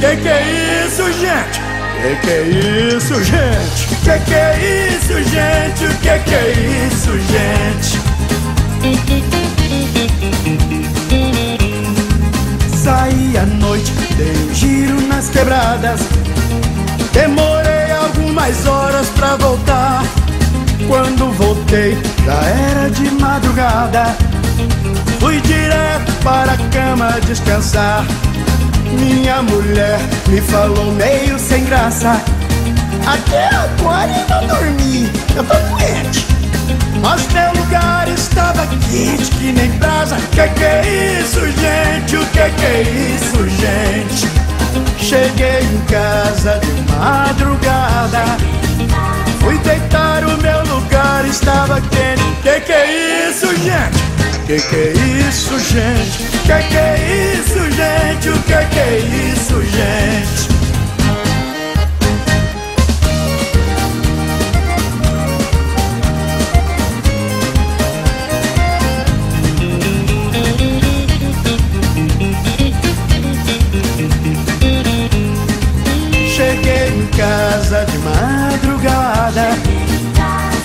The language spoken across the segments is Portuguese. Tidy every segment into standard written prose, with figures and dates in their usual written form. Que é isso, gente? Que é isso, gente? Que é isso, gente? Que é isso, gente? Saí à noite, dei um giro nas quebradas. Demorei algumas horas pra voltar. Quando voltei, já era de madrugada. Fui direto para a cama descansar. Minha mulher me falou meio sem graça: até agora eu não dormi, eu tô doente. Mas meu lugar estava quente que nem brasa. Que é isso, gente? O que é isso, gente? Cheguei em casa de madrugada, fui deitar, o meu lugar estava quente. Que é isso, gente? Que é isso, gente? Que é isso, gente? O que é isso, gente? Cheguei em casa de madrugada,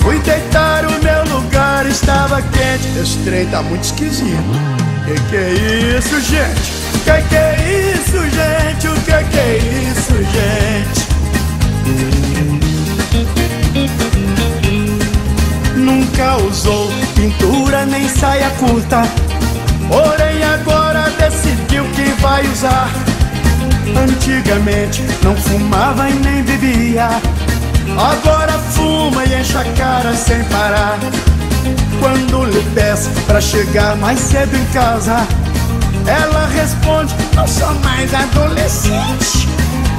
fui deitar, o meu lugar estava quente. Esse trem tá muito esquisito. Que é isso, gente? Que é isso, gente? O que é isso, gente? Nunca usou pintura nem saia curta, porém agora decidiu que vai usar. Antigamente não fumava e nem bebia, agora fuma e enche a cara sem parar. Quando lhe peço pra chegar mais cedo em casa, ela responde: não sou mais adolescente.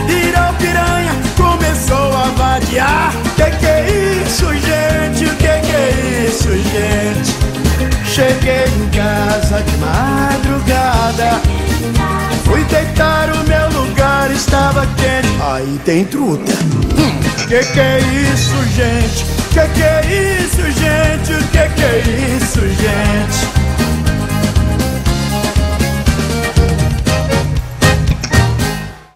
Virou piranha, começou a vadiar. Que é isso, gente? O que é isso, gente? Cheguei em casa de madrugada, fui deitar, o meu lugar estava quente. Aí tem truta. Que é isso, gente? Que é isso, gente? O que é isso, gente?